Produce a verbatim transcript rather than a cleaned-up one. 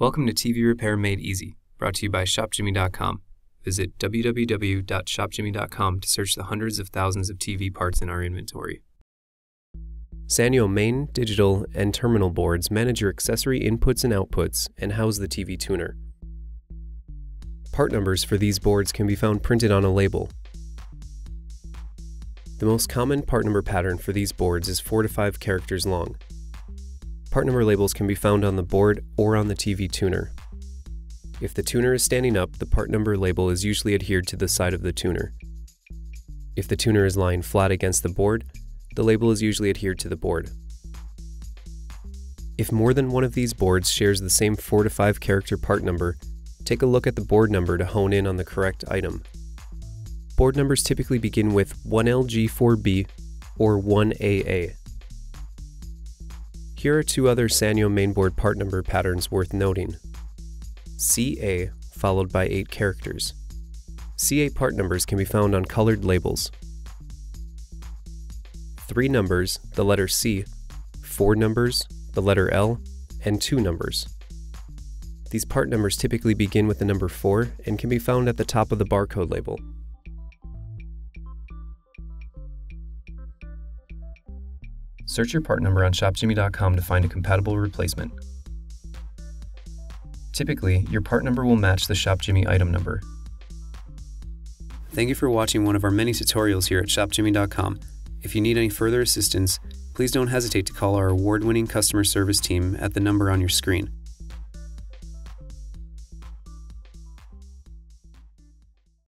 Welcome to T V Repair Made Easy, brought to you by Shop Jimmy dot com. Visit w w w dot shop jimmy dot com to search the hundreds of thousands of T V parts in our inventory. Sanyo main, digital, and terminal boards manage your accessory inputs and outputs and house the T V tuner. Part numbers for these boards can be found printed on a label. The most common part number pattern for these boards is four to five characters long. Part number labels can be found on the board or on the T V tuner. If the tuner is standing up, the part number label is usually adhered to the side of the tuner. If the tuner is lying flat against the board, the label is usually adhered to the board. If more than one of these boards shares the same four to five character part number, take a look at the board number to hone in on the correct item. Board numbers typically begin with one L G four B or one A A. Here are two other Sanyo mainboard part number patterns worth noting. C A followed by eight characters. C A part numbers can be found on colored labels. Three numbers, the letter C, four numbers, the letter L, and two numbers. These part numbers typically begin with the number four and can be found at the top of the barcode label. Search your part number on Shop Jimmy dot com to find a compatible replacement. Typically, your part number will match the ShopJimmy item number. Thank you for watching one of our many tutorials here at Shop Jimmy dot com. If you need any further assistance, please don't hesitate to call our award-winning customer service team at the number on your screen.